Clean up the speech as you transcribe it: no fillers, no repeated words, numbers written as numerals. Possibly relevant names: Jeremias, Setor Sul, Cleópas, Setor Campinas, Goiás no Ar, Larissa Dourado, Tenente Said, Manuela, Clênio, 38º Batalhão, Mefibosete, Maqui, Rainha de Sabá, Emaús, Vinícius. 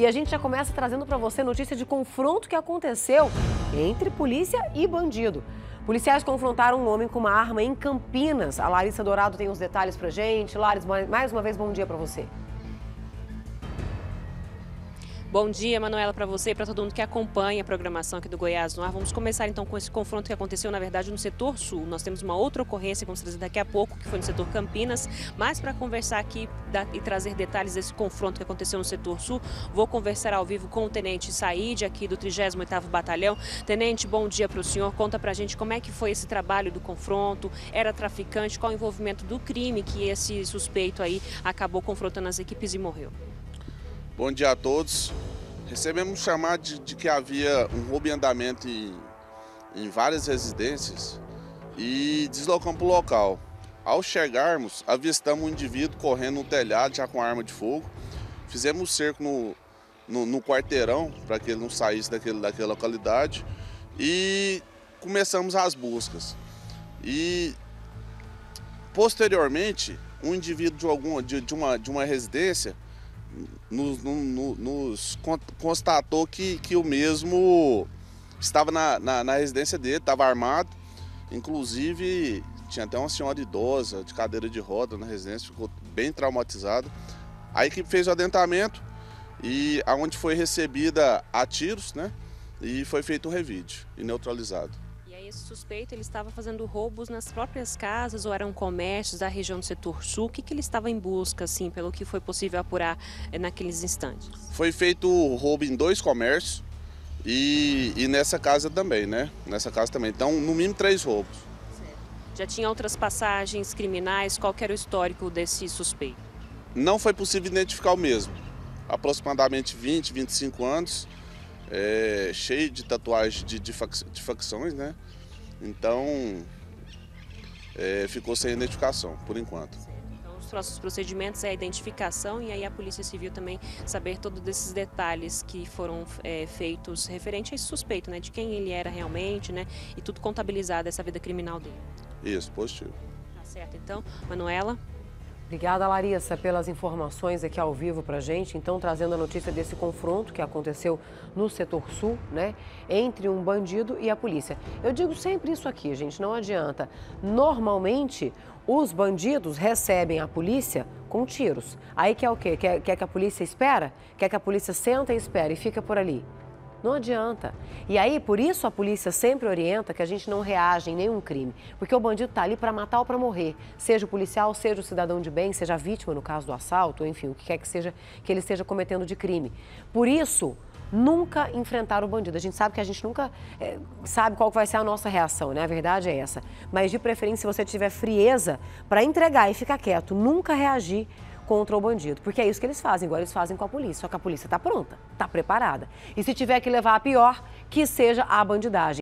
E a gente já começa trazendo para você notícia de confronto que aconteceu entre polícia e bandido. Policiais confrontaram um homem com uma arma em Campinas. A Larissa Dourado tem os detalhes para gente. Laris, mais uma vez, bom dia para você. Bom dia, Manuela, para você e para todo mundo que acompanha a programação aqui do Goiás no Ar. Vamos começar, então, com esse confronto que aconteceu, na verdade, no Setor Sul. Nós temos uma outra ocorrência que vamos trazer daqui a pouco, que foi no Setor Campinas. Mas para conversar aqui e trazer detalhes desse confronto que aconteceu no Setor Sul, vou conversar ao vivo com o Tenente Said, aqui do 38º Batalhão. Tenente, bom dia para o senhor. Conta para a gente como é que foi esse trabalho do confronto, era traficante, qual o envolvimento do crime que esse suspeito aí acabou confrontando as equipes e morreu. Bom dia a todos. Recebemos chamado de que havia um roubo em andamento em várias residências e deslocamos para o local. Ao chegarmos, avistamos um indivíduo correndo no telhado já com arma de fogo. Fizemos um cerco no quarteirão para que ele não saísse daquela localidade e começamos as buscas. E posteriormente, um indivíduo de uma residência nos constatou que o mesmo estava na residência dele, estava armado. Inclusive, tinha até uma senhora idosa de cadeira de roda na residência, ficou bem traumatizada. A equipe fez o adentramento, e aonde foi recebida a tiros, né? E foi feito o revide e neutralizado. Esse suspeito, ele estava fazendo roubos nas próprias casas ou eram comércios da região do Setor Sul? O que ele estava em busca, assim, pelo que foi possível apurar naqueles instantes? Foi feito roubo em 2 comércios e nessa casa também, né? Nessa casa também. Então, no mínimo 3 roubos. Certo. Já tinha outras passagens criminais? Qual que era o histórico desse suspeito? Não foi possível identificar o mesmo. Aproximadamente 20, 25 anos, cheio de tatuagem de facções, né? Então, ficou sem identificação, por enquanto. Então, os próximos procedimentos é a identificação e aí a Polícia Civil também saber todos esses detalhes que foram feitos referente a esse suspeito, né? De quem ele era realmente, né? E tudo contabilizado, essa vida criminal dele. Isso, positivo. Tá certo, então. Manuela? Obrigada, Larissa, pelas informações aqui ao vivo pra gente. Então, trazendo a notícia desse confronto que aconteceu no Setor Sul, né? Entre um bandido e a polícia. Eu digo sempre isso aqui, gente, não adianta. Normalmente, os bandidos recebem a polícia com tiros. Aí quer o quê? Quer que a polícia espera? Quer que a polícia senta e espera e fica por ali? Não adianta. E aí, por isso, a polícia sempre orienta que a gente não reage em nenhum crime. Porque o bandido está ali para matar ou para morrer. Seja o policial, seja o cidadão de bem, seja a vítima, no caso do assalto, enfim, o que quer que seja que ele esteja cometendo de crime. Por isso, nunca enfrentar o bandido. A gente sabe que a gente nunca sabe qual vai ser a nossa reação, né? A verdade é essa. Mas, de preferência, se você tiver frieza para entregar e ficar quieto, nunca reagir contra o bandido, porque é isso que eles fazem, igual eles fazem com a polícia, só que a polícia está pronta, está preparada. E se tiver que levar a pior, que seja a bandidagem.